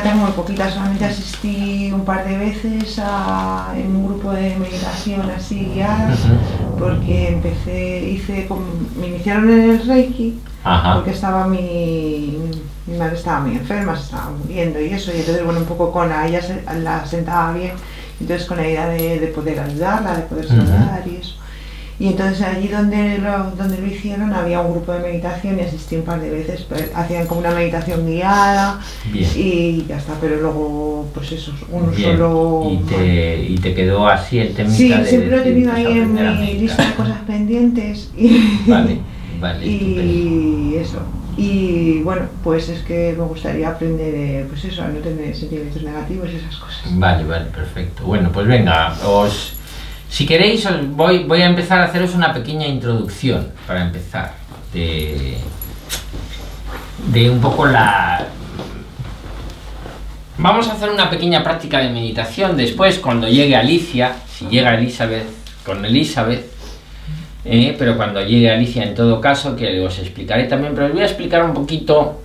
fíjate, muy poquita, solamente asistí un par de veces en un grupo de meditación así guiadas, porque me iniciaron en el Reiki, porque estaba mi madre estaba muy enferma, se estaba muriendo y eso, y entonces bueno, un poco con ella la sentaba bien, entonces con la idea de poder ayudarla, de poder saludar y eso. Y entonces allí donde lo hicieron había un grupo de meditación y asistí un par de veces, pero hacían como una meditación guiada. Bien. Y ya está, pero luego pues eso, uno bien. Solo... ¿Y te quedó así el temita? Sí, siempre lo he tenido ahí en mi lista de cosas pendientes y, vale, y eso. Y bueno, pues es que me gustaría aprender, pues eso, a no tener sentimientos negativos y esas cosas. Vale, perfecto. Bueno, pues venga, si queréis, voy a empezar a haceros una pequeña introducción, para empezar, de un poco la... Vamos a hacer una pequeña práctica de meditación. Después, cuando llegue Alicia, si llega Elizabeth, con Elizabeth, pero cuando llegue Alicia, en todo caso, que os explicaré también, pero os voy a explicar un poquito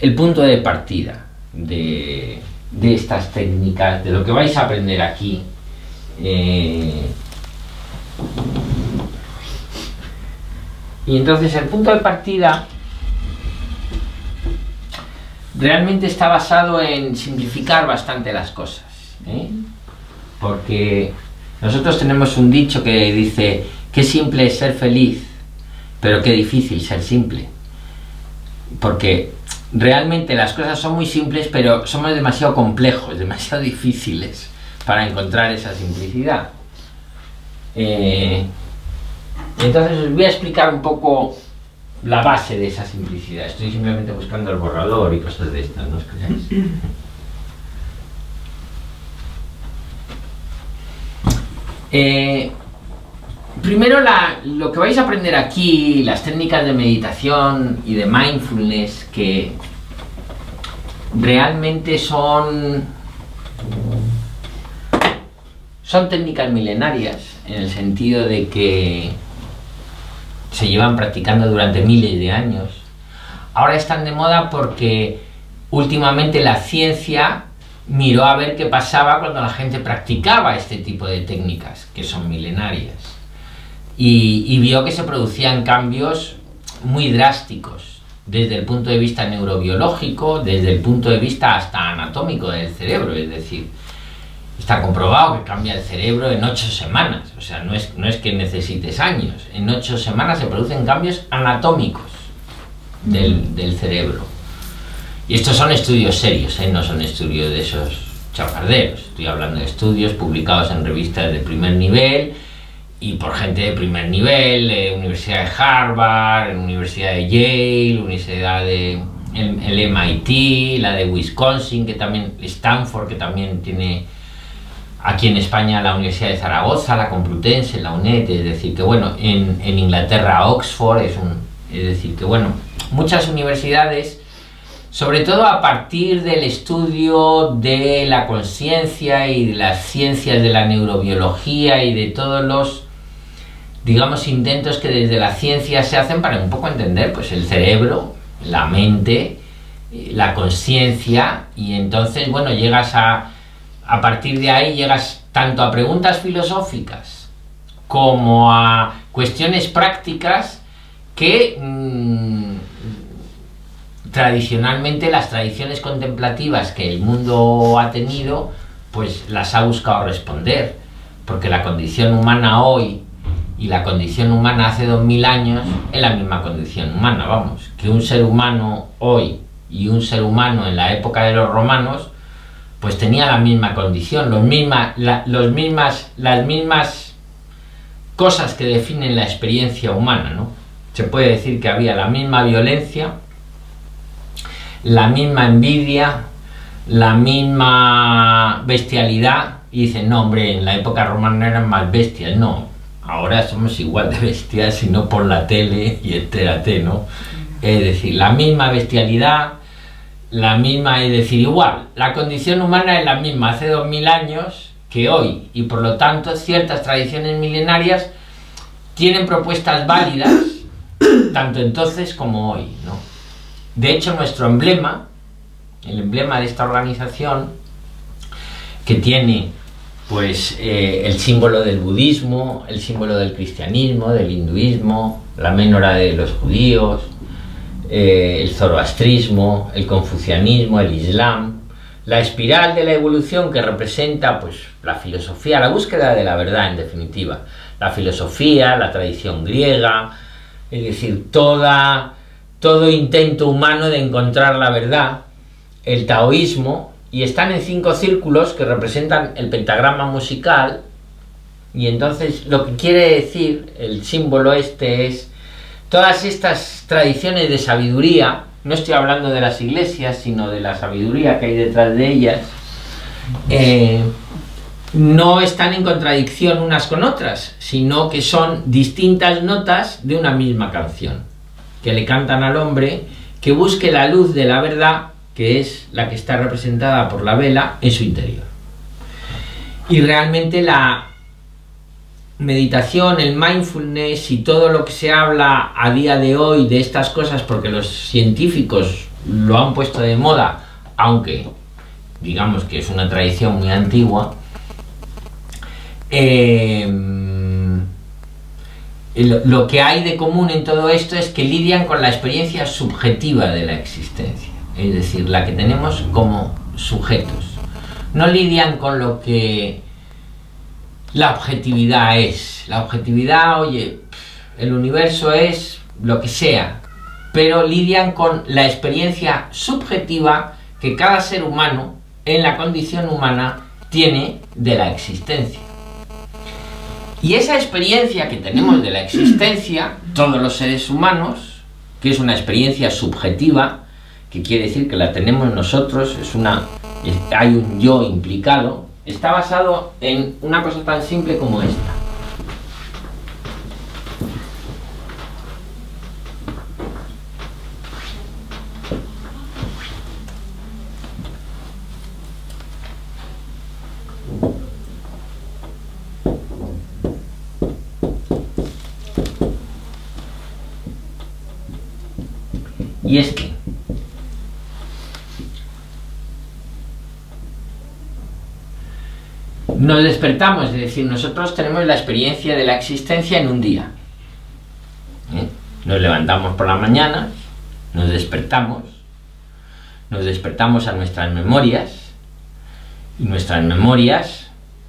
el punto de partida de estas técnicas, de lo que vais a aprender aquí. Y entonces el punto de partida realmente está basado en simplificar bastante las cosas, porque nosotros tenemos un dicho que dice: qué simple es ser feliz, pero qué difícil ser simple, porque realmente las cosas son muy simples, pero somos demasiado complejos, demasiado difíciles para encontrar esa simplicidad. Entonces os voy a explicar un poco la base de esa simplicidad. Estoy simplemente buscando el borrador y cosas de estas, ¿no os creáis? Primero, lo que vais a aprender aquí, las técnicas de meditación y de mindfulness, que realmente son técnicas milenarias, en el sentido de que se llevan practicando durante miles de años. Ahora están de moda porque últimamente la ciencia miró a ver qué pasaba cuando la gente practicaba este tipo de técnicas, que son milenarias, y vio que se producían cambios muy drásticos, desde el punto de vista neurobiológico, desde el punto de vista hasta anatómico del cerebro. Es decir, está comprobado que cambia el cerebro en 8 semanas, o sea, no es que necesites años, en 8 semanas se producen cambios anatómicos del cerebro. Y estos son estudios serios, no son estudios de esos chaparderos. Estoy hablando de estudios publicados en revistas de primer nivel y por gente de primer nivel, Universidad de Harvard, Universidad de Yale, Universidad de... el MIT, la de Wisconsin, que también Stanford, que también tiene... Aquí en España la Universidad de Zaragoza, la Complutense, la UNED, es decir, que bueno, en Inglaterra Oxford, es decir, que bueno, muchas universidades, sobre todo a partir del estudio de la conciencia y de las ciencias de la neurobiología y de todos los, digamos, intentos que desde la ciencia se hacen para un poco entender, pues, el cerebro, la mente, la conciencia, y entonces, bueno, a partir de ahí llegas tanto a preguntas filosóficas como a cuestiones prácticas que tradicionalmente las tradiciones contemplativas que el mundo ha tenido, pues las ha buscado responder, porque la condición humana hoy y la condición humana hace 2000 años es la misma condición humana. Vamos, que un ser humano hoy y un ser humano en la época de los romanos pues tenía la misma condición, las mismas cosas que definen la experiencia humana, ¿no? Se puede decir que había la misma violencia, la misma envidia, la misma bestialidad, y dicen, no hombre, en la época romana eran más bestias. No, ahora somos igual de bestias, si no por la tele y entérate, ¿no? Es decir, la misma bestialidad, la misma, es decir, igual, la condición humana es la misma hace 2000 años que hoy, y por lo tanto ciertas tradiciones milenarias tienen propuestas válidas tanto entonces como hoy, ¿no? De hecho, nuestro emblema el emblema de esta organización, que tiene pues el símbolo del budismo, el símbolo del cristianismo, del hinduismo, la menora de los judíos, el zoroastrismo, el confucianismo, el islam, la espiral de la evolución, que representa pues la filosofía, la búsqueda de la verdad en definitiva, la filosofía, la tradición griega, es decir, todo intento humano de encontrar la verdad, el taoísmo, y están en 5 círculos que representan el pentagrama musical. Y entonces lo que quiere decir el símbolo este es todas estas tradiciones de sabiduría, no estoy hablando de las iglesias, sino de la sabiduría que hay detrás de ellas, no están en contradicción unas con otras, sino que son distintas notas de una misma canción, que le cantan al hombre que busque la luz de la verdad, que es la que está representada por la vela en su interior. Y realmente la meditación, el mindfulness y todo lo que se habla a día de hoy de estas cosas, porque los científicos lo han puesto de moda, aunque digamos que es una tradición muy antigua, lo que hay de común en todo esto es que lidian con la experiencia subjetiva de la existencia, es decir, la que tenemos como sujetos. No lidian con lo que la objetividad es. La objetividad, oye, el universo es lo que sea, pero lidian con la experiencia subjetiva que cada ser humano, en la condición humana, tiene de la existencia. Y esa experiencia que tenemos de la existencia, todos los seres humanos, que es una experiencia subjetiva, que quiere decir que la tenemos nosotros, hay un yo implicado, está basado en una cosa tan simple como esta. Y es que nos despertamos, es decir, nosotros tenemos la experiencia de la existencia en un día. Nos levantamos por la mañana, nos despertamos a nuestras memorias,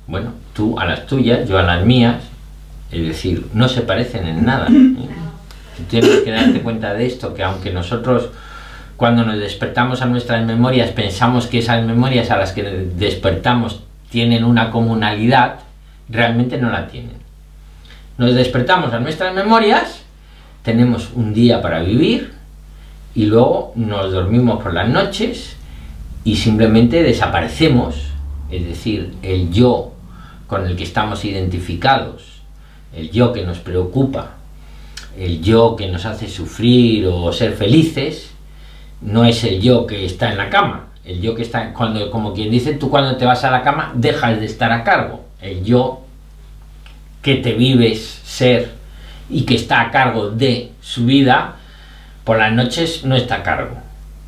bueno, tú a las tuyas, yo a las mías, es decir, no se parecen en nada. Tienes que darte cuenta de esto, que aunque nosotros cuando nos despertamos a nuestras memorias pensamos que esas memorias a las que despertamos tienen una comunalidad, realmente no la tienen. Nos despertamos a nuestras memorias, tenemos un día para vivir y luego nos dormimos por las noches y simplemente desaparecemos, es decir, el yo con el que estamos identificados, el yo que nos preocupa, el yo que nos hace sufrir o ser felices, no es el yo que está en la cama. El yo que está, cuando, como quien dice, tú cuando te vas a la cama dejas de estar a cargo. El yo que te vives ser y que está a cargo de su vida, por las noches no está a cargo.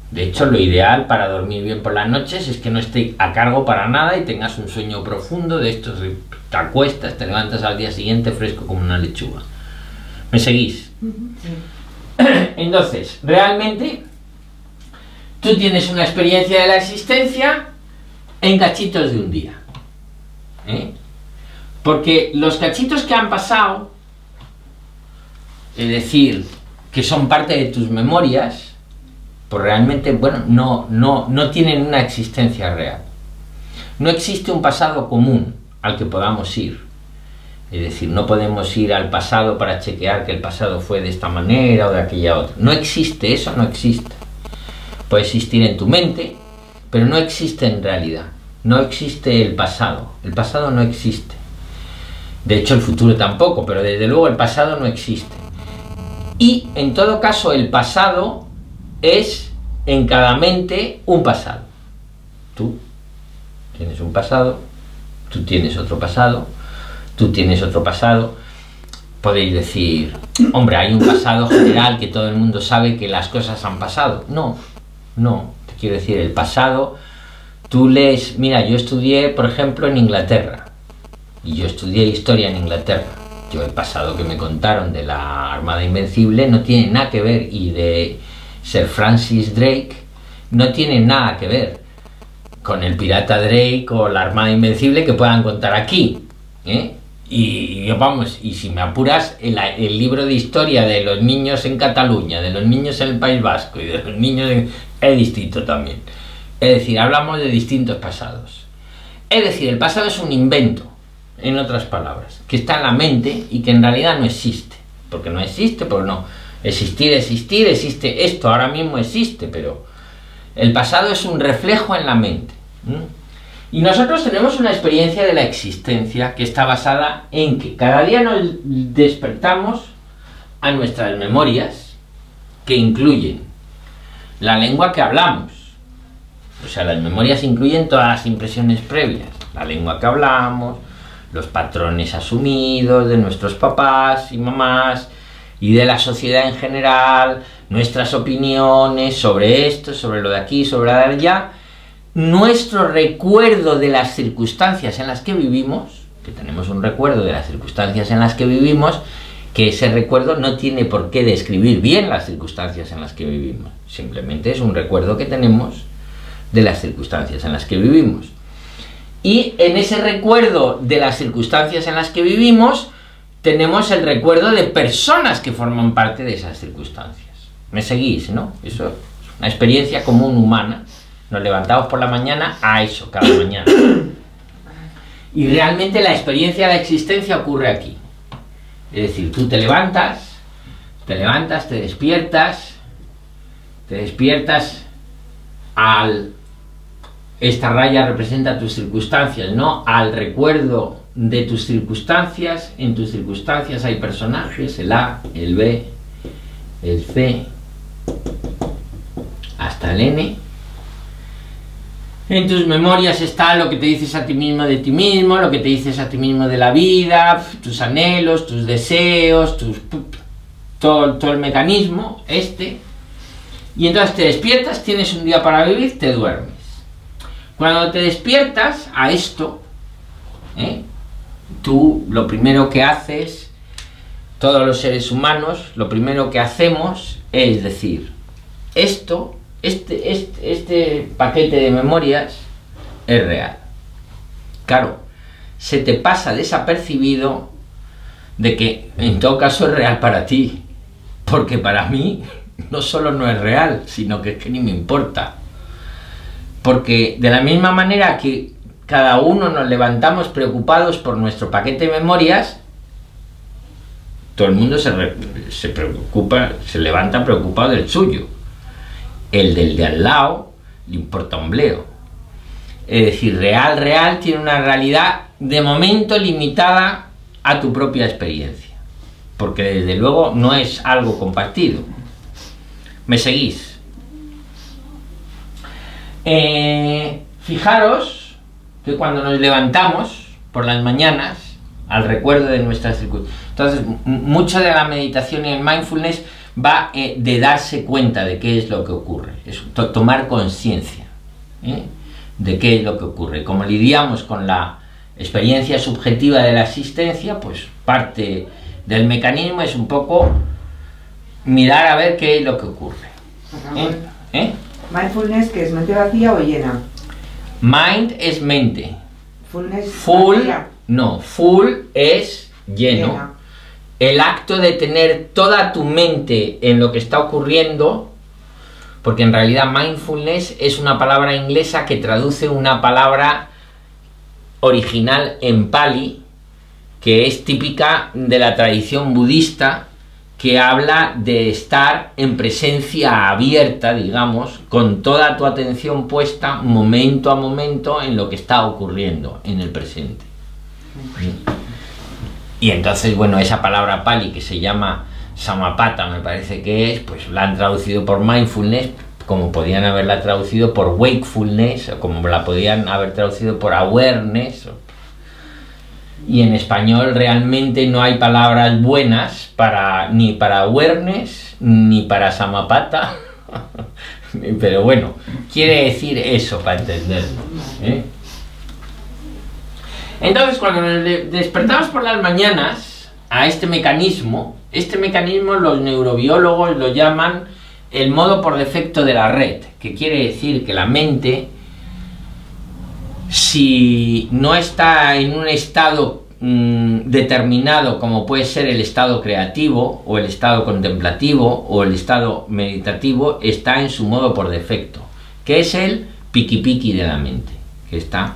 De hecho, lo ideal para dormir bien por las noches es que no esté a cargo para nada y tengas un sueño profundo, de estos te acuestas, te levantas al día siguiente fresco como una lechuga. ¿Me seguís? Sí. Entonces, realmente tú tienes una experiencia de la existencia en cachitos de un día, porque los cachitos que han pasado, es decir, que son parte de tus memorias, pues realmente, bueno, no tienen una existencia real. No existe un pasado común al que podamos ir, es decir, no podemos ir al pasado para chequear que el pasado fue de esta manera o de aquella otra. No existe, eso no existe. Puede existir en tu mente, pero no existe en realidad. No existe el pasado no existe. De hecho, el futuro tampoco, pero desde luego el pasado no existe. Y en todo caso, el pasado es en cada mente un pasado. Tú tienes un pasado, tú tienes otro pasado, tú tienes otro pasado. Podéis decir, hombre, hay un pasado general que todo el mundo sabe que las cosas han pasado. No. No, Quiero decir, el pasado, tú lees, mira, yo estudié, por ejemplo, en Inglaterra, y yo estudié historia en Inglaterra. Yo el pasado que me contaron de la Armada Invencible no tiene nada que ver, y de Sir Francis Drake no tiene nada que ver con el pirata Drake o la Armada Invencible que puedan contar aquí, ¿eh? Y vamos, y si me apuras, el libro de historia de los niños en Cataluña, de los niños en el País Vasco y de los niños en... es distinto también. Es decir, hablamos de distintos pasados. Es decir, el pasado es un invento, en otras palabras, que está en la mente y que en realidad no existe. Porque no existe, porque no. Existir, existe esto, ahora mismo existe, pero el pasado es un reflejo en la mente. ¿Mm? Y nosotros tenemos una experiencia de la existencia que está basada en que cada día nos despertamos a nuestras memorias, que incluyen la lengua que hablamos. O sea, las memorias incluyen todas las impresiones previas, la lengua que hablamos, los patrones asumidos de nuestros papás y mamás y de la sociedad en general, nuestras opiniones sobre esto, sobre lo de aquí, sobre lo de allá. Nuestro recuerdo de las circunstancias en las que vivimos, que tenemos un recuerdo de las circunstancias en las que vivimos, que ese recuerdo no tiene por qué describir bien las circunstancias en las que vivimos, simplemente es un recuerdo que tenemos de las circunstancias en las que vivimos. Y en ese recuerdo de las circunstancias en las que vivimos, tenemos el recuerdo de personas que forman parte de esas circunstancias. ¿Me seguís, no? Eso es una experiencia común humana. Nos levantamos por la mañana a eso, cada mañana. Y realmente la experiencia de la existencia ocurre aquí. Es decir, tú te levantas, te despiertas al... Esta raya representa tus circunstancias, ¿no? Al recuerdo de tus circunstancias. En tus circunstancias hay personajes, el A, el B, el C, hasta el N. En tus memorias está lo que te dices a ti mismo de ti mismo, lo que te dices a ti mismo de la vida, tus anhelos, tus deseos, todo el mecanismo este. Y entonces te despiertas, tienes un día para vivir, te duermes. Cuando te despiertas a esto, tú lo primero que haces, todos los seres humanos, lo primero que hacemos es decir, esto... Este paquete de memorias es real. Claro, se te pasa desapercibido de que en todo caso es real para ti, porque para mí no solo no es real, sino que es que ni me importa. Porque de la misma manera que cada uno nos levantamos preocupados por nuestro paquete de memorias, todo el mundo se levanta preocupado del suyo. El del de al lado le importa un bleo. Es decir, real tiene una realidad de momento limitada a tu propia experiencia, porque desde luego no es algo compartido. ¿Me seguís? Fijaros que cuando nos levantamos por las mañanas al recuerdo de nuestras circunstancias, entonces mucha de la meditación y el mindfulness va de darse cuenta de qué es lo que ocurre, es tomar conciencia de qué es lo que ocurre. Como lidiamos con la experiencia subjetiva de la existencia, pues parte del mecanismo es un poco mirar a ver qué es lo que ocurre. Mindfulness, que es mente vacía o llena. Mind es mente. Fullness, full, no, full es lleno. Llena. El acto de tener toda tu mente en lo que está ocurriendo, porque en realidad mindfulness es una palabra inglesa que traduce una palabra original en pali, que es típica de la tradición budista, que habla de estar en presencia abierta, digamos, con toda tu atención puesta momento a momento en lo que está ocurriendo en el presente. Y entonces, bueno, esa palabra pali que se llama samapata, me parece que es, pues la han traducido por mindfulness, como podían haberla traducido por wakefulness, o como la podían haber traducido por awareness. Y en español realmente no hay palabras buenas para, ni para awareness, ni para samapata, Pero bueno, quiere decir eso para entenderlo, ¿eh? Entonces, cuando nos despertamos por las mañanas a este mecanismo los neurobiólogos lo llaman el modo por defecto de la red, que quiere decir que la mente, si no está en un estado determinado como puede ser el estado creativo o el estado contemplativo o el estado meditativo, está en su modo por defecto, que es el piqui-piqui de la mente, que está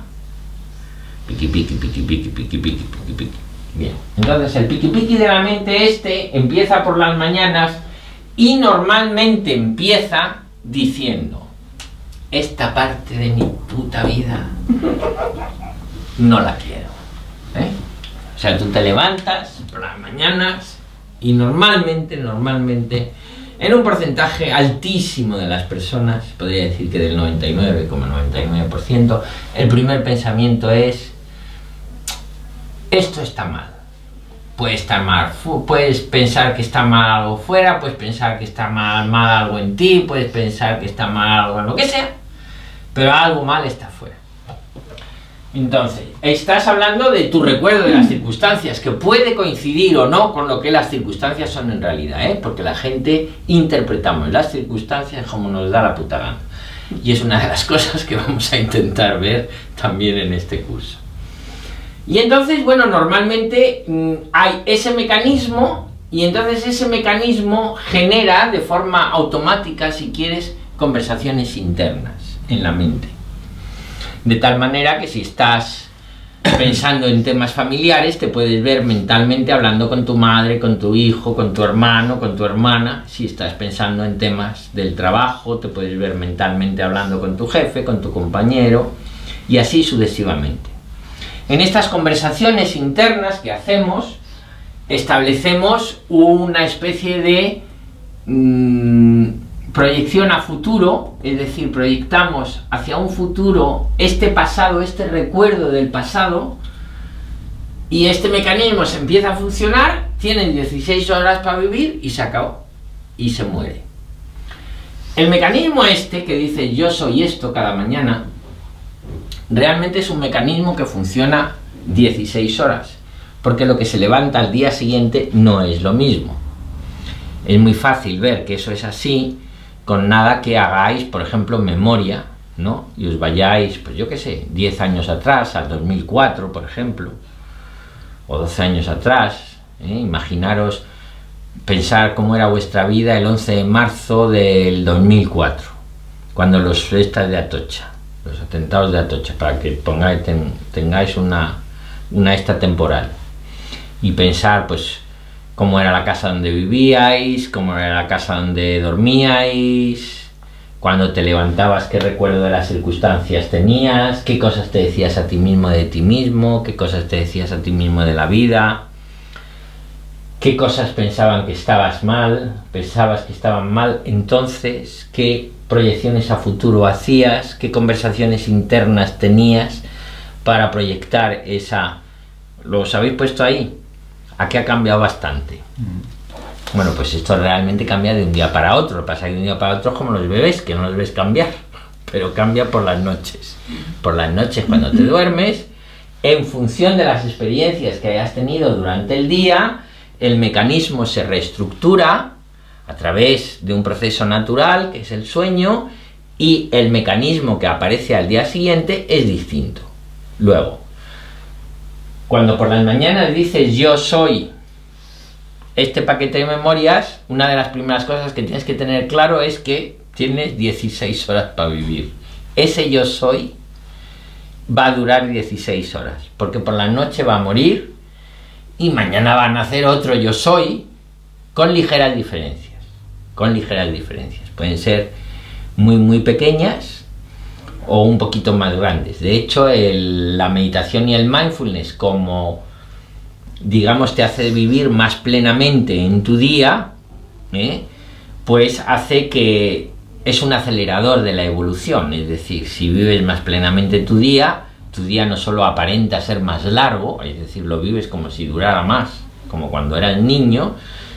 piqui-piqui. Bien, entonces el piqui-piqui de la mente empieza por las mañanas y normalmente empieza diciendo: esta parte de mi puta vida no la quiero, ¿eh? O sea, tú te levantas por las mañanas y normalmente, en un porcentaje altísimo de las personas, podría decir que del 99,99%, el primer pensamiento es: esto está mal. Puedes estar mal, puedes pensar que está mal algo fuera, puedes pensar que está mal algo en ti, puedes pensar que está mal algo en lo que sea, pero algo mal está fuera. Entonces, estás hablando de tu recuerdo de las circunstancias, que puede coincidir o no con lo que las circunstancias son en realidad, ¿eh? Porque la gente interpretamos las circunstancias como nos da la puta gana. Y es una de las cosas que vamos a intentar ver también en este curso. Y entonces, bueno, normalmente hay ese mecanismo, y entonces ese mecanismo genera de forma automática, si quieres, conversaciones internas en la mente. De tal manera que si estás pensando en temas familiares, te puedes ver mentalmente hablando con tu madre, con tu hijo, con tu hermano, con tu hermana. Si estás pensando en temas del trabajo, te puedes ver mentalmente hablando con tu jefe, con tu compañero, y así sucesivamente. En estas conversaciones internas que hacemos, establecemos una especie de proyección a futuro, es decir, proyectamos hacia un futuro este pasado, este recuerdo del pasado, y este mecanismo se empieza a funcionar, tienen 16 horas para vivir y se acabó, y se muere. El mecanismo que dice yo soy esto cada mañana, realmente es un mecanismo que funciona 16 horas, porque lo que se levanta al día siguiente no es lo mismo. Es muy fácil ver que eso es así, con nada que hagáis, por ejemplo, memoria, ¿no? Y os vayáis, pues yo qué sé, 10 años atrás, al 2004, por ejemplo, o 12 años atrás, ¿eh? Imaginaros pensar cómo era vuestra vida el 11 de marzo del 2004, cuando los fiestas de Atocha, los atentados de Atocha, para que tengáis una esta temporal, y pensar pues cómo era la casa donde vivíais, cómo era la casa donde dormíais, cuando te levantabas, qué recuerdo de las circunstancias tenías, qué cosas te decías a ti mismo de ti mismo, qué cosas te decías a ti mismo de la vida, qué cosas pensabas que estaban mal, entonces qué proyecciones a futuro hacías, qué conversaciones internas tenías para proyectar esa... ¿Los habéis puesto ahí? Aquí ha cambiado bastante. Bueno, pues esto realmente cambia de un día para otro. Pasa que de un día para otro, como los bebés, que no los ves cambiar, pero cambia por las noches. Por las noches cuando te duermes, en función de las experiencias que hayas tenido durante el día, el mecanismo se reestructura a través de un proceso natural, que es el sueño, y el mecanismo que aparece al día siguiente es distinto. Luego, cuando por las mañanas dices yo soy este paquete de memorias, una de las primeras cosas que tienes que tener claro es que tienes 16 horas para vivir. Ese yo soy va a durar 16 horas, porque por la noche va a morir y mañana va a nacer otro yo soy con ligeras diferencias. Pueden ser muy pequeñas o un poquito más grandes. De hecho, la meditación y el mindfulness, como digamos te hace vivir más plenamente en tu día, pues hace que es un acelerador de la evolución. Es decir, si vives más plenamente tu día no solo aparenta ser más largo, es decir, lo vives como si durara más, como cuando eras niño,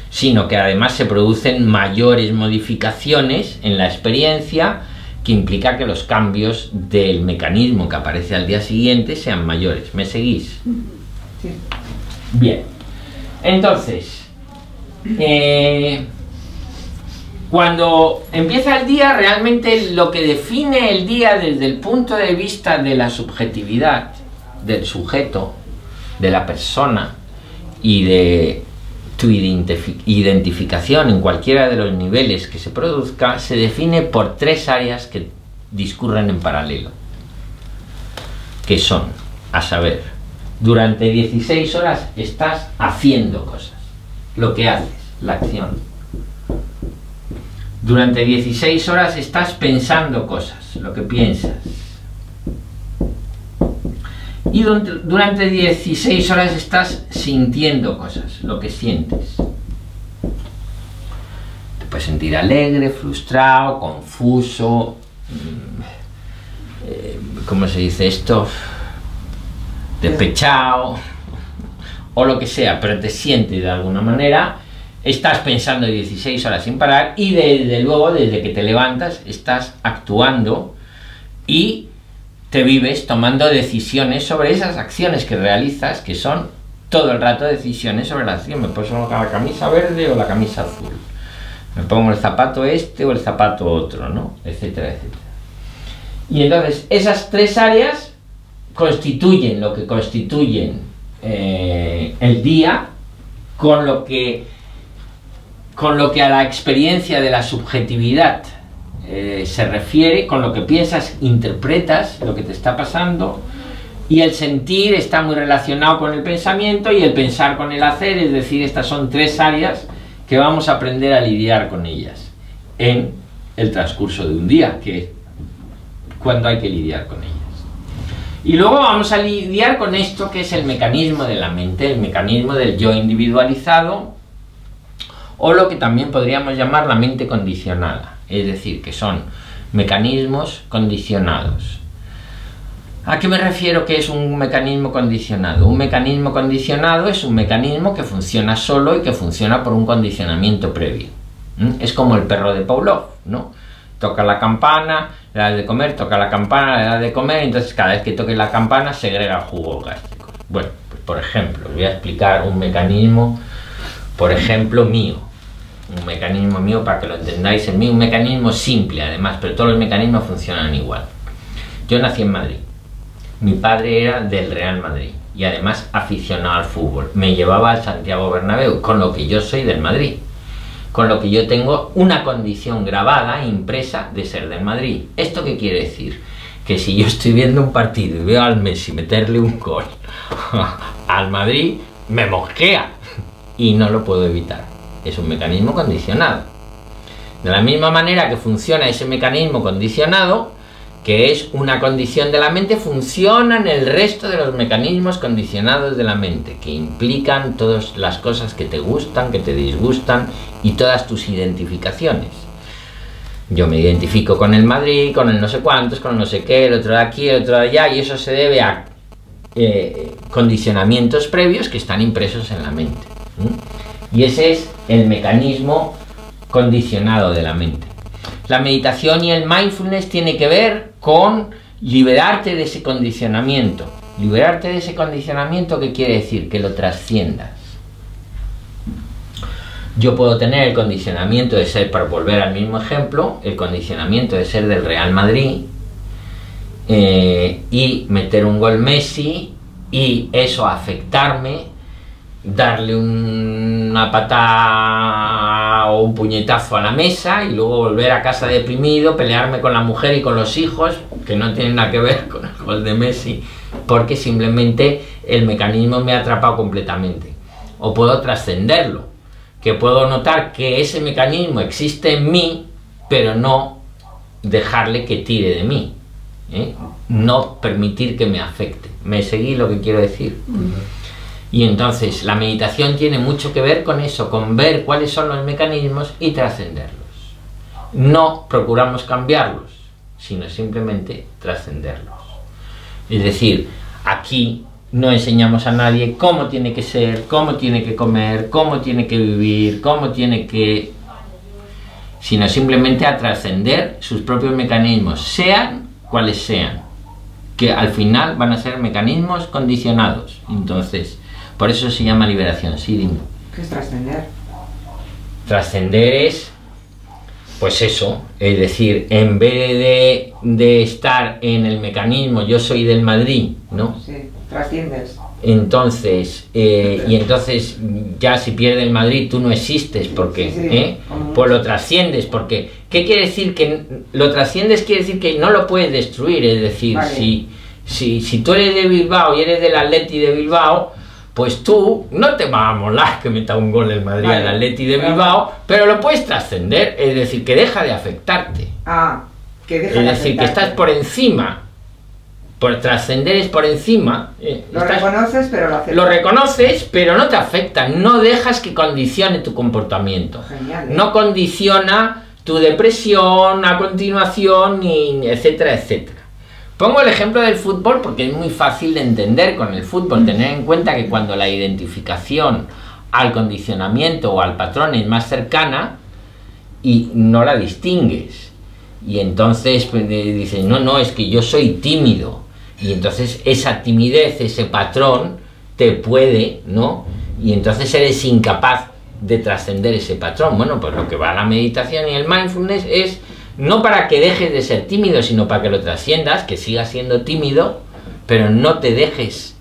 sino que además se producen mayores modificaciones en la experiencia, que implica que los cambios del mecanismo que aparece al día siguiente sean mayores. ¿Me seguís? Sí. Bien. Entonces, cuando empieza el día, realmente lo que define el día desde el punto de vista de la subjetividad, del sujeto, de la persona y de tu identificación en cualquiera de los niveles que se produzca, se define por tres áreas que discurren en paralelo, que son, a saber, durante 16 horas estás haciendo cosas, lo que haces, la acción. Durante 16 horas estás pensando cosas, lo que piensas. Y durante 16 horas estás sintiendo cosas, lo que sientes. Te puedes sentir alegre, frustrado, confuso, ¿cómo se dice esto? Despechado, o lo que sea, pero te sientes de alguna manera. Estás pensando 16 horas sin parar y desde luego, desde que te levantas, estás actuando y te vives tomando decisiones sobre esas acciones que realizas, que son todo el rato decisiones sobre la acción. Me puedo colocar la camisa verde o la camisa azul, me pongo el zapato este o el zapato otro, ¿no? Etcétera, etcétera. Y entonces esas tres áreas constituyen lo que constituyen el día, con lo que a la experiencia de la subjetividad se refiere, con lo que piensas, interpretas lo que te está pasando, y el sentir está muy relacionado con el pensamiento y el pensar con el hacer. Es decir, estas son tres áreas que vamos a aprender a lidiar con ellas en el transcurso de un día, que es cuando hay que lidiar con ellas. Y luego vamos a lidiar con esto que es el mecanismo de la mente, el mecanismo del yo individualizado, o lo que también podríamos llamar la mente condicionada. Es decir, que son mecanismos condicionados. ¿A qué me refiero que es un mecanismo condicionado? Un mecanismo condicionado es un mecanismo que funciona solo y que funciona por un condicionamiento previo. Es como el perro de Pavlov, ¿no? Toca la campana, le das de comer, toca la campana, le das de comer, entonces cada vez que toque la campana segrega jugos gástricos. Bueno, pues por ejemplo, voy a explicar un mecanismo, por ejemplo, mío. Un mecanismo mío, para que lo entendáis, en mí, un mecanismo simple además, pero todos los mecanismos funcionan igual. Yo nací en Madrid, mi padre era del Real Madrid y además aficionado al fútbol, me llevaba al Santiago Bernabéu, con lo que yo soy del Madrid, con lo que yo tengo una condición grabada, impresa, de ser del Madrid. ¿Esto qué quiere decir? Que si yo estoy viendo un partido y veo al Messi meterle un gol al Madrid, me mosquea y no lo puedo evitar. Es un mecanismo condicionado. De la misma manera que funciona ese mecanismo condicionado, que es una condición de la mente, funcionan el resto de los mecanismos condicionados de la mente, que implican todas las cosas que te gustan, que te disgustan y todas tus identificaciones. Yo me identifico con el Madrid, con el no sé cuántos, con el no sé qué, el otro de aquí, el otro de allá, y eso se debe a condicionamientos previos que están impresos en la mente. Y ese es el mecanismo condicionado de la mente. La meditación y el mindfulness tiene que ver con liberarte de ese condicionamiento. Liberarte de ese condicionamiento, ¿qué quiere decir? Que lo trasciendas. Yo puedo tener el condicionamiento de ser, para volver al mismo ejemplo, el condicionamiento de ser del Real Madrid y meter un gol Messi y eso afectarme, darle una patada o un puñetazo a la mesa y luego volver a casa deprimido, pelearme con la mujer y con los hijos, que no tienen nada que ver con el gol de Messi, porque simplemente el mecanismo me ha atrapado completamente. O puedo trascenderlo, que puedo notar que ese mecanismo existe en mí, pero no dejarle que tire de mí, no permitir que me afecte. ¿Me seguí lo que quiero decir? Y entonces la meditación tiene mucho que ver con eso, con ver cuáles son los mecanismos y trascenderlos. No procuramos cambiarlos, sino simplemente trascenderlos. Es decir, aquí No enseñamos a nadie cómo tiene que ser, cómo tiene que comer, cómo tiene que vivir, cómo tiene que... sino simplemente a trascender sus propios mecanismos, sean cuales sean, que al final van a ser mecanismos condicionados. Entonces, por eso se llama liberación. Sí, dime. ¿Qué es trascender? Trascender es, pues eso, es decir, en vez de estar en el mecanismo, yo soy del Madrid, ¿no? Sí, trasciendes. Entonces, y entonces ya si pierde el Madrid tú no existes, porque pues lo trasciendes, porque ¿qué quiere decir? Que lo trasciendes quiere decir que no lo puedes destruir, es decir, vale. si tú eres de Bilbao y eres del Atleti de Bilbao, pues tú no te va a molar que meta un gol el Madrid al Atleti de Bilbao, pero lo puedes trascender, es decir, que deja de afectarte, que estás por encima. Por trascender es por encima. Reconoces, pero lo aceptas. Lo reconoces, pero no te afecta. No dejas que condicione tu comportamiento. Genial, ¿eh? No condiciona tu depresión a continuación, y etcétera, etcétera. Pongo el ejemplo del fútbol porque es muy fácil de entender con el fútbol. Tener en cuenta que cuando la identificación al condicionamiento o al patrón es más cercana y no la distingues. Y entonces pues, dices, no, es que yo soy tímido. Y entonces esa timidez, ese patrón, te puede, ¿no? Y entonces eres incapaz de trascender ese patrón. Bueno, pues lo que va a la meditación y el mindfulness es no para que dejes de ser tímido, sino para que lo trasciendas, que sigas siendo tímido, pero no te dejes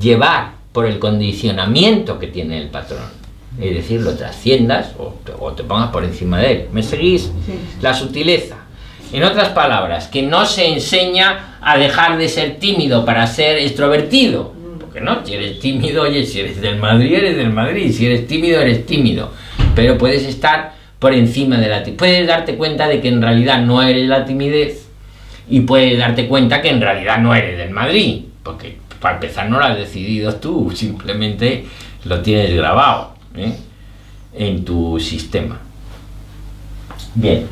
llevar por el condicionamiento que tiene el patrón. Es decir, lo trasciendas o te pongas por encima de él. ¿Me seguís? Sí. La sutileza. En otras palabras, que no se enseña a dejar de ser tímido para ser extrovertido. Porque no, si eres tímido, oye, si eres del Madrid, eres del Madrid. Si eres tímido, eres tímido. Pero puedes estar por encima de la timidez. Puedes darte cuenta de que en realidad no eres la timidez. Y puedes darte cuenta que en realidad no eres del Madrid. Porque para empezar no lo has decidido tú, simplemente lo tienes grabado, ¿eh? En tu sistema. Bien.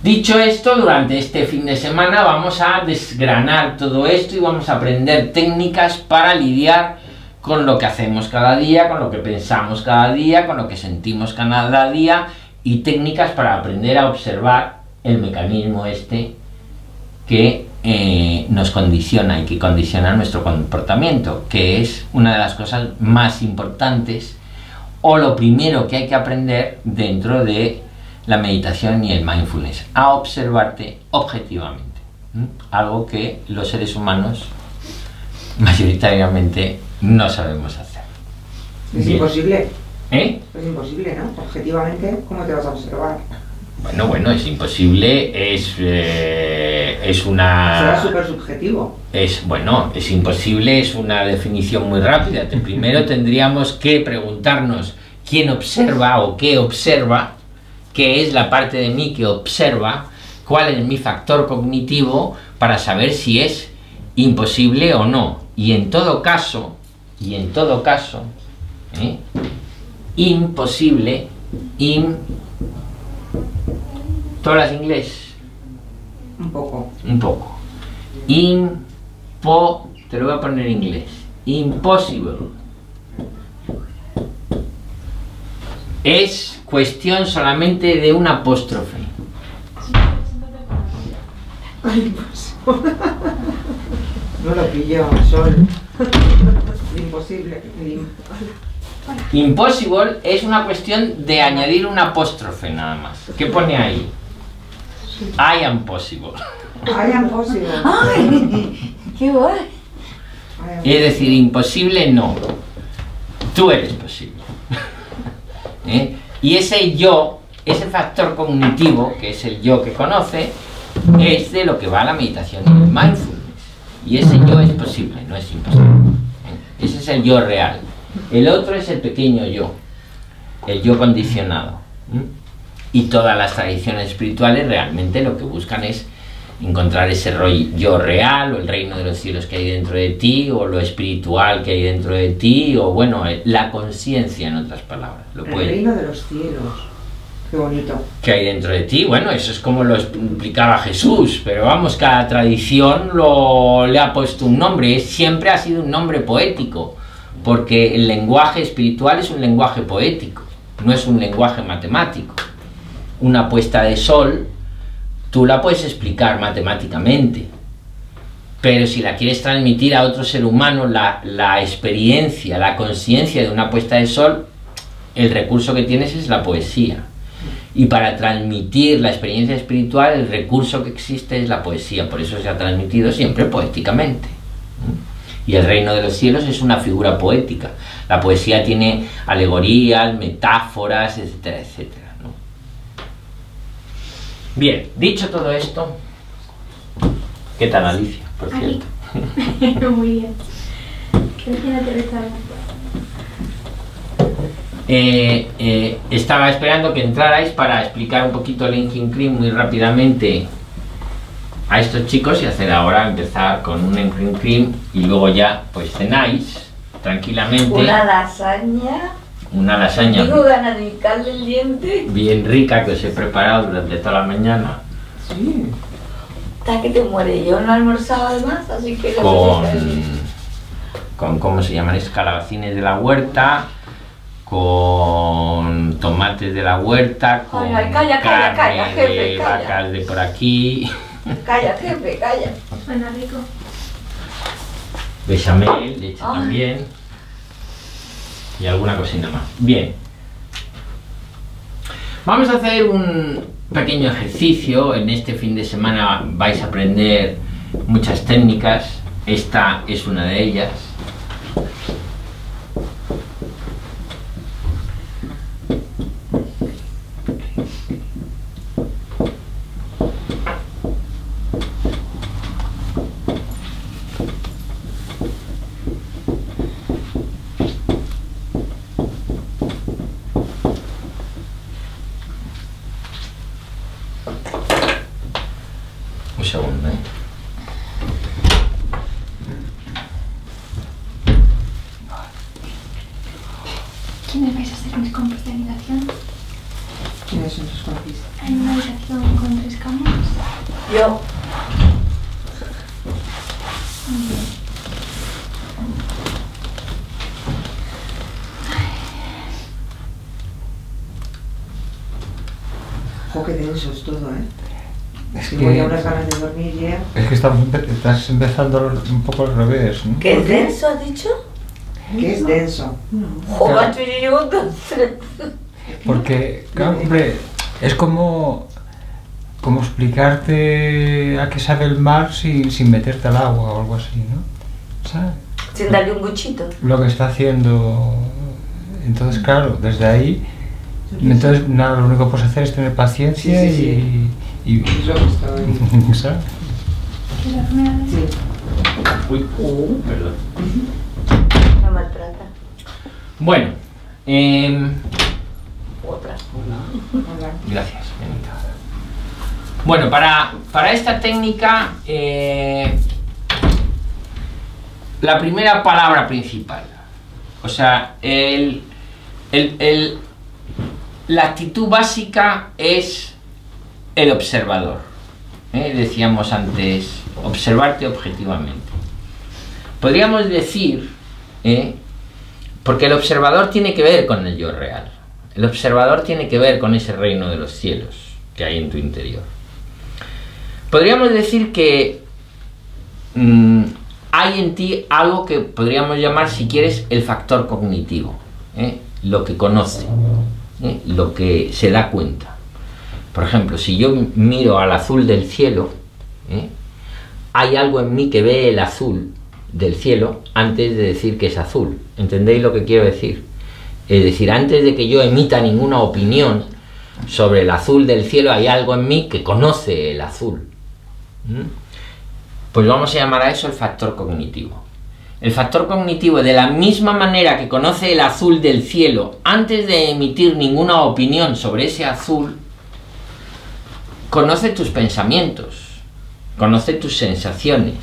Dicho esto, durante este fin de semana vamos a desgranar todo esto y vamos a aprender técnicas para lidiar con lo que hacemos cada día, con lo que pensamos cada día, con lo que sentimos cada día, y técnicas para aprender a observar el mecanismo este que nos condiciona y que condiciona nuestro comportamiento, que es una de las cosas más importantes o lo primero que hay que aprender dentro de la meditación y el mindfulness, a observarte objetivamente, algo que los seres humanos mayoritariamente no sabemos hacer. Es imposible. ¿Eh? Es imposible, ¿no? Objetivamente, ¿cómo te vas a observar? Bueno, es imposible, es una... Será súper subjetivo. Es imposible, es una definición muy rápida. Primero tendríamos que preguntarnos quién observa o qué observa, qué es la parte de mí que observa, cuál es mi factor cognitivo, para saber si es imposible o no. Y en todo caso, imposible, ¿tú hablas inglés? Un poco. Te lo voy a poner en inglés. Impossible. Es cuestión solamente de un apóstrofe. Ay, pues. No lo pilló, Sol. Imposible. Impossible es una cuestión de añadir un apóstrofe nada más. ¿Qué pone ahí? I am possible. I am possible. Ay, qué guay. Es decir, imposible no. Tú eres posible. Y ese yo, ese factor cognitivo, que es el yo que conoce, es de lo que va a la meditación y el mindfulness. Y ese yo es posible, no es imposible. Ese es el yo real. El otro es el pequeño yo, el yo condicionado. Y todas las tradiciones espirituales realmente lo que buscan es encontrar ese yo real, o el reino de los cielos que hay dentro de ti, o lo espiritual que hay dentro de ti, o bueno, la conciencia, en otras palabras. El reino de los cielos. Qué bonito. Que hay dentro de ti. Bueno, eso es como lo explicaba Jesús, pero vamos, cada tradición le ha puesto un nombre. Siempre ha sido un nombre poético, porque el lenguaje espiritual es un lenguaje poético, no es un lenguaje matemático. Una puesta de sol tú la puedes explicar matemáticamente, pero si la quieres transmitir a otro ser humano, la experiencia, la conciencia de una puesta de sol, el recurso que tienes es la poesía. Y para transmitir la experiencia espiritual, el recurso que existe es la poesía. Por eso se ha transmitido siempre poéticamente. Y el reino de los cielos es una figura poética. La poesía tiene alegorías, metáforas, etcétera, etcétera, ¿no? Bien, dicho todo esto, ¿qué tal, Alicia? Por cierto. Muy bien. Estaba esperando que entrarais para explicar un poquito el Enjin Krim muy rápidamente a estos chicos y hacer ahora empezar con un Enjin Krim y luego ya pues cenáis tranquilamente. Una lasaña. Una lasaña. Tengo ganas de hincarle el diente. Bien rica que os he preparado durante toda la mañana. Sí. Hasta que te muere. Yo no he almorzado además, así que... Con ¿cómo se llaman? Calabacines de la huerta, con tomates de la huerta, con vacas de por aquí. Calla, jefe, calla. Suena rico. Bechamel, leche también. Y alguna cosita más. Bien. Vamos a hacer un pequeño ejercicio. En este fin de semana vais a aprender muchas técnicas. Esta es una de ellas. Estás empezando un poco al revés, ¿no? ¿Qué es denso, has dicho? ¿Qué es denso? Joder, yo llevo 2, 3. Porque, hombre, es como explicarte a qué sabe el mar sin meterte al agua o algo así, ¿no? ¿Sabes? Sin darle un guchito. Lo que está haciendo. Entonces, claro, desde ahí. Entonces, nada, lo único que puedes hacer es tener paciencia y es lo que está ahí. ¿Sabes? Sí. Uy, perdón. No maltrata. Bueno, otra. Hola. Gracias, Benita. Bueno, para esta técnica, la primera palabra principal, o sea, la actitud básica es el observador. Decíamos antes, observarte objetivamente. Podríamos decir, porque el observador tiene que ver con el yo real. El observador tiene que ver con ese reino de los cielos que hay en tu interior. Podríamos decir que hay en ti algo que podríamos llamar, si quieres, el factor cognitivo, lo que conoce, lo que se da cuenta. Por ejemplo, si yo miro al azul del cielo, hay algo en mí que ve el azul del cielo antes de decir que es azul. ¿Entendéis lo que quiero decir? Es decir, antes de que yo emita ninguna opinión sobre el azul del cielo, hay algo en mí que conoce el azul. Pues vamos a llamar a eso el factor cognitivo. El factor cognitivo, de la misma manera que conoce el azul del cielo antes de emitir ninguna opinión sobre ese azul, conoce tus pensamientos, conoce tus sensaciones.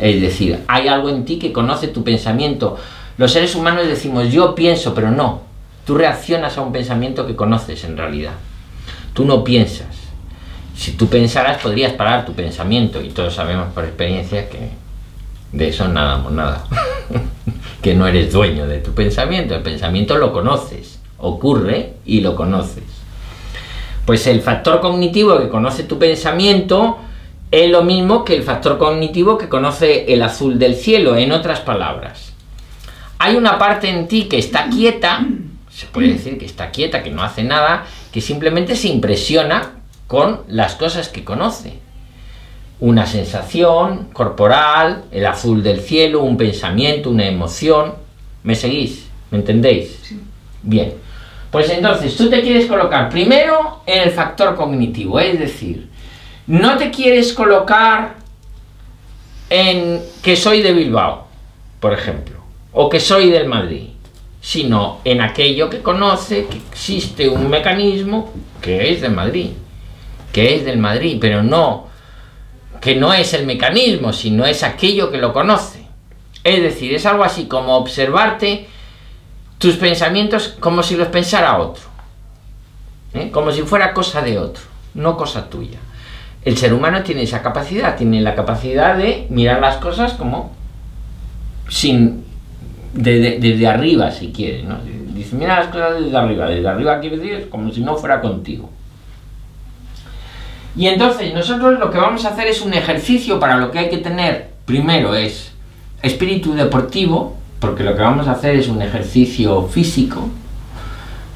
Es decir, hay algo en ti que conoce tu pensamiento. Los seres humanos decimos, yo pienso, pero no. Tú reaccionas a un pensamiento que conoces en realidad. Tú no piensas. Si tú pensaras, podrías parar tu pensamiento, y todos sabemos por experiencia que de eso nadamos nada. Que no eres dueño de tu pensamiento, el pensamiento lo conoces, ocurre y lo conoces. Pues el factor cognitivo que conoce tu pensamiento es lo mismo que el factor cognitivo que conoce el azul del cielo. En otras palabras, hay una parte en ti que está quieta, se puede decir que está quieta, que no hace nada, que simplemente se impresiona con las cosas que conoce. Una sensación corporal, el azul del cielo, un pensamiento, una emoción. ¿Me seguís? ¿Me entendéis? Sí. Bien. Pues entonces, tú te quieres colocar primero en el factor cognitivo, es decir, no te quieres colocar en que soy de Bilbao, por ejemplo, o que soy del Madrid, sino en aquello que conoce, que existe un mecanismo que es de Madrid, pero no, que no es el mecanismo, sino es aquello que lo conoce. Es decir, es algo así como observarte tus pensamientos como si los pensara otro, como si fuera cosa de otro, no cosa tuya. El ser humano tiene esa capacidad, tiene la capacidad de mirar las cosas como sin desde arriba, si quieres, ¿no? Dice, mira las cosas desde arriba quiere decir como si no fuera contigo. Y entonces nosotros lo que vamos a hacer es un ejercicio para lo que hay que tener primero es espíritu deportivo, porque lo que vamos a hacer es un ejercicio físico,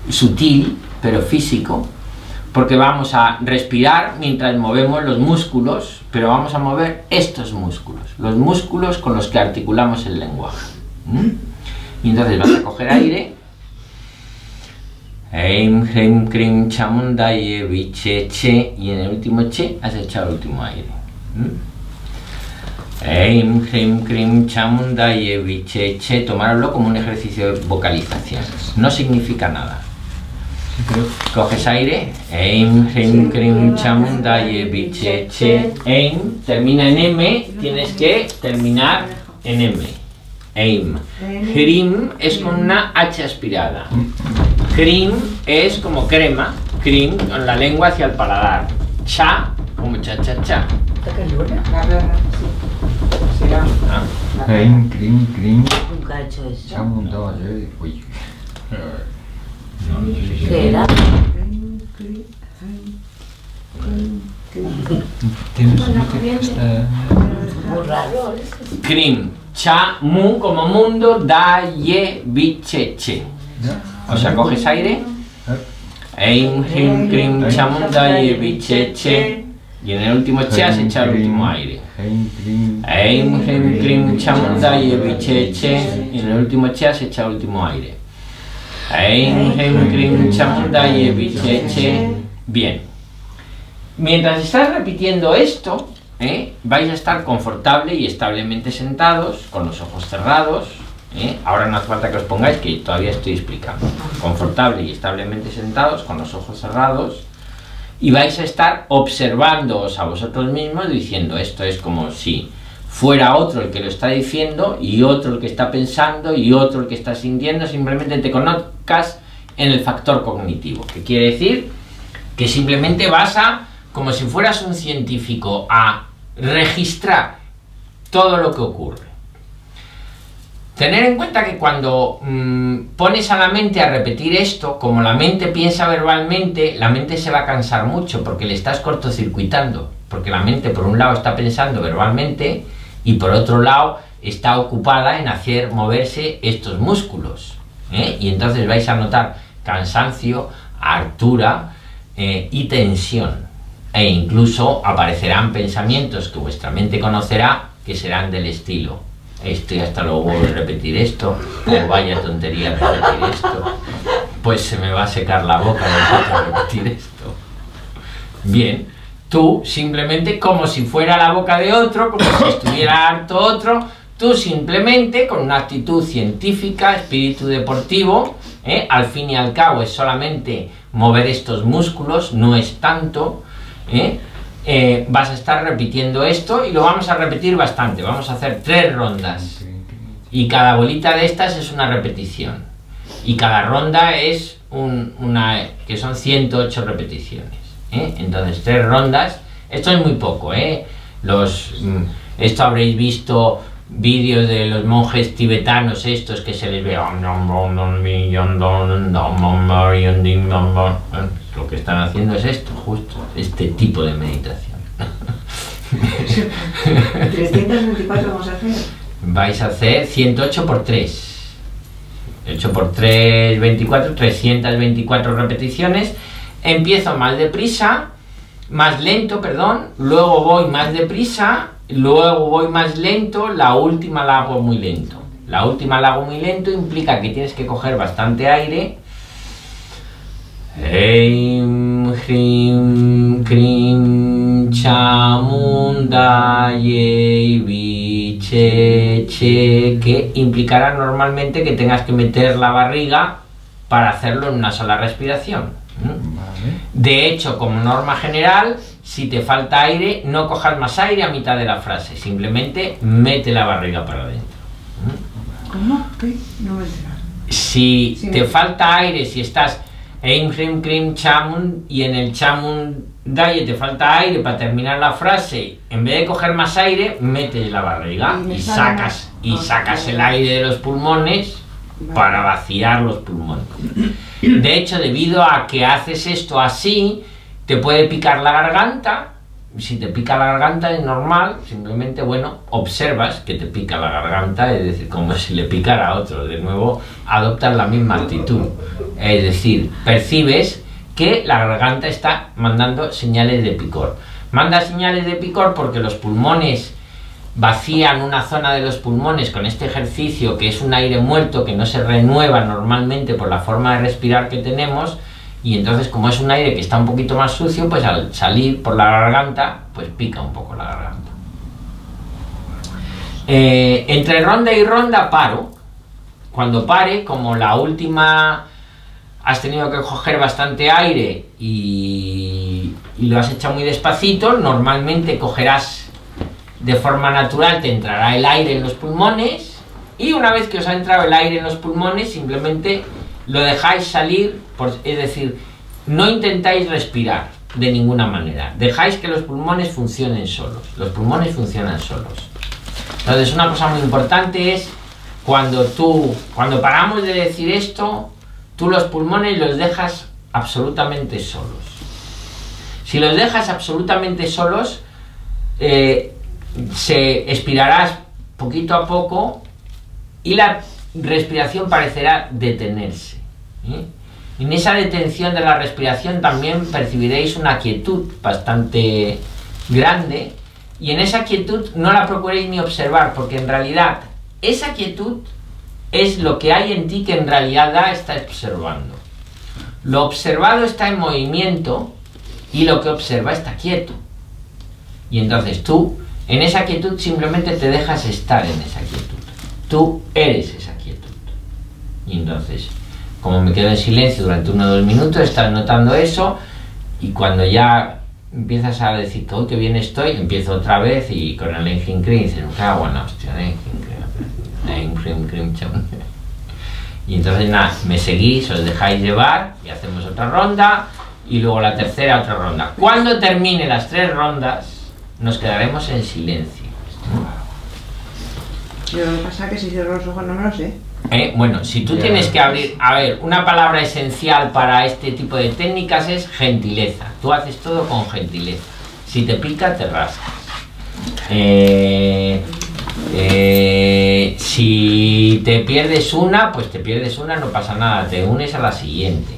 sutil, pero físico, porque vamos a respirar mientras movemos los músculos, pero vamos a mover estos músculos, los músculos con los que articulamos el lenguaje. Y entonces vas a coger aire. Y en el último che has echado el último aire. Tomároslo como un ejercicio de vocalización. No significa nada. Coges aire. Termina en M, tienes que terminar en M. Aim. Cream es con una H aspirada. Cream es como crema. Cream con la lengua hacia el paladar. Cha, como cha cha cha. Cream, cream, cream. Nunca he hecho eso. ¿Qué era? Cream. Cha, mu, como mundo, da, ye, biche, che. O sea, coges aire. Eim, him, crim, chamun, da, ye, biche, che. Y en el último che has echado el último aire. Eim, him, crim, chamun, da, ye, biche, che. Y en el último che has echado el último aire. Eim, him, crim, chamun, da, ye, biche, che. Bien. Mientras estás repitiendo esto, vais a estar confortable y establemente sentados, con los ojos cerrados, ahora no hace falta que os pongáis, que todavía estoy explicando. Confortable y establemente sentados, con los ojos cerrados, y vais a estar observándoos a vosotros mismos diciendo, esto es como si fuera otro el que lo está diciendo, y otro el que está pensando, y otro el que está sintiendo. Simplemente te conozcas en el factor cognitivo, que quiere decir que simplemente vas a, como si fueras un científico, a registrar todo lo que ocurre. Tener en cuenta que cuando pones a la mente a repetir esto, como la mente piensa verbalmente, la mente se va a cansar mucho porque le estás cortocircuitando, porque la mente por un lado está pensando verbalmente y por otro lado está ocupada en hacer moverse estos músculos, y entonces vais a notar cansancio, hartura y tensión. E incluso aparecerán pensamientos que vuestra mente conocerá que serán del estilo, estoy hasta luego de repetir esto, o vaya tontería de repetir esto, pues se me va a secar la boca de repetir esto. Bien, tú simplemente como si fuera la boca de otro, como si estuviera harto otro, tú simplemente con una actitud científica, espíritu deportivo, al fin y al cabo es solamente mover estos músculos, no es tanto. Vas a estar repitiendo esto y lo vamos a repetir bastante. Vamos a hacer 3 rondas y cada bolita de estas es una repetición y cada ronda es una que son 108 repeticiones. Entonces 3 rondas, esto es muy poco, esto habréis visto vídeos de los monjes tibetanos estos que se les ve lo que están haciendo es esto, justo este tipo de meditación. 324 vamos a hacer. Vais a hacer 108 por 3, 8 por 3, 24, 324 repeticiones. Empiezo más deprisa, más lento, perdón, luego voy más deprisa, luego voy más lento, la última la hago muy lento. La última la hago muy lento implica que tienes que coger bastante aire. Heim, hrim, krim, chamunda, yevi, che, che, que implicará normalmente que tengas que meter la barriga para hacerlo en una sola respiración. De hecho, como norma general, si te falta aire, no cojas más aire a mitad de la frase, simplemente mete la barriga para adentro. ¿Cómo? ¿Qué? No me entero. Si te falta aire, si estás en Rim Krim Chamun y en el Chamun Daye te falta aire para terminar la frase, en vez de coger más aire, metes la barriga y sacas, el aire de los pulmones para vaciar los pulmones. De hecho, debido a que haces esto así, te puede picar la garganta. Si te pica la garganta es normal, simplemente, bueno, observas que te pica la garganta, es decir, como si le picara a otro. De nuevo, adoptas la misma actitud, es decir, percibes que la garganta está mandando señales de picor. Manda señales de picor porque los pulmones vacían una zona de los pulmones con este ejercicio, que es un aire muerto que no se renueva normalmente por la forma de respirar que tenemos, y entonces, como es un aire que está un poquito más sucio, pues al salir por la garganta, pues pica un poco la garganta. Entre ronda y ronda paro. Cuando pare, como la última has tenido que coger bastante aire y lo has hecho muy despacito, normalmente cogerás de forma natural, te entrará el aire en los pulmones, y una vez que os ha entrado el aire en los pulmones, simplemente lo dejáis salir, es decir, no intentáis respirar de ninguna manera, dejáis que los pulmones funcionen solos. Los pulmones funcionan solos. Entonces, una cosa muy importante es, cuando paramos de decir esto, tú los pulmones los dejas absolutamente solos. Si los dejas absolutamente solos, se expirarás poquito a poco y la respiración parecerá detenerse. En esa detención de la respiración también percibiréis una quietud bastante grande, y en esa quietud no la procuréis ni observar, porque en realidad esa quietud es lo que hay en ti que en realidad está observando. Lo observado está en movimiento y lo que observa está quieto, y entonces tú en esa quietud simplemente te dejas estar en esa quietud. Tú eres esa quietud. Y entonces, como me quedo en silencio durante 1 o 2 minutos, estás notando eso, y cuando ya empiezas a decir, uy, qué bien estoy, empiezo otra vez, y con el enjincrin dices, me cago en la hostia, y entonces nada, me seguís, os dejáis llevar, y hacemos otra ronda, y luego la tercera, otra ronda. Cuando termine las 3 rondas, nos quedaremos en silencio. Pero lo que pasa es que si cierro los ojos no me lo sé. Bueno, si tú tienes que abrir... A ver, una palabra esencial para este tipo de técnicas es gentileza. Tú haces todo con gentileza. Si te pica, te rascas. Si te pierdes una, pues te pierdes una, no pasa nada. Te unes a la siguiente.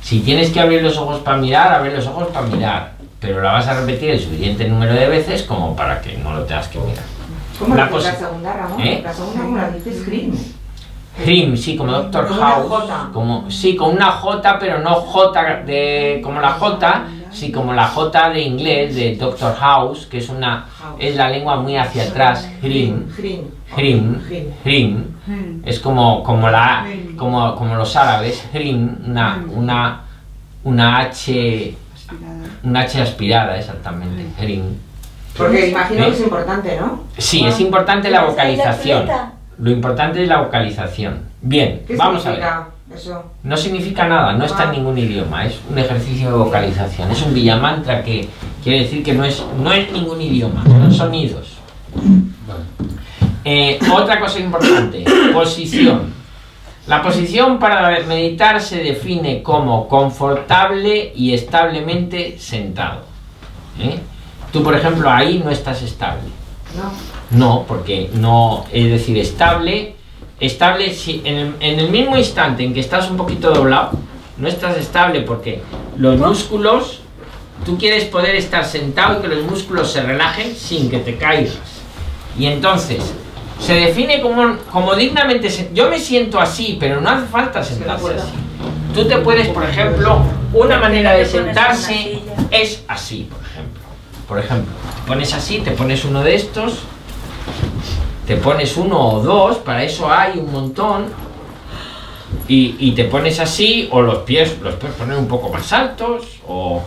Si tienes que abrir los ojos para mirar, abre los ojos para mirar. Pero la vas a repetir el suficiente número de veces como para que no lo tengas que mirar. ¿Cómo la segunda, Ramón? La segunda dices Hrim. Hrim, sí, como Doctor House. Sí, con una J, pero no J de, como la J, sí, como la J de inglés, de Doctor House, que es una, es la lengua muy hacia atrás. Hrim. Hrim. Es como la como los árabes. Hrim, una H. Una H aspirada, exactamente. Hrim. Porque imagino que es importante, ¿no? Sí, es importante la vocalización. Lo importante es la vocalización. Bien, vamos a ver. Eso no significa nada, no está en ningún idioma, es un ejercicio de vocalización, es un villamantra que quiere decir que no es ningún idioma, son sonidos. Otra cosa importante, posición. La posición para meditar se define como confortable y establemente sentado. Tú, por ejemplo, ahí no estás estable. No, porque no, es decir, estable si en el mismo instante en que estás un poquito doblado, no estás estable, porque los músculos, tú quieres poder estar sentado y que los músculos se relajen sin que te caigas. Y entonces, se define como dignamente, yo me siento así, pero no hace falta sentarse así. Tú te puedes, por ejemplo, una manera de sentarse es así, por ejemplo. Te pones así, te pones uno de estos, te pones uno o dos, para eso hay un montón, y te pones así, o los pies los puedes poner un poco más altos, o...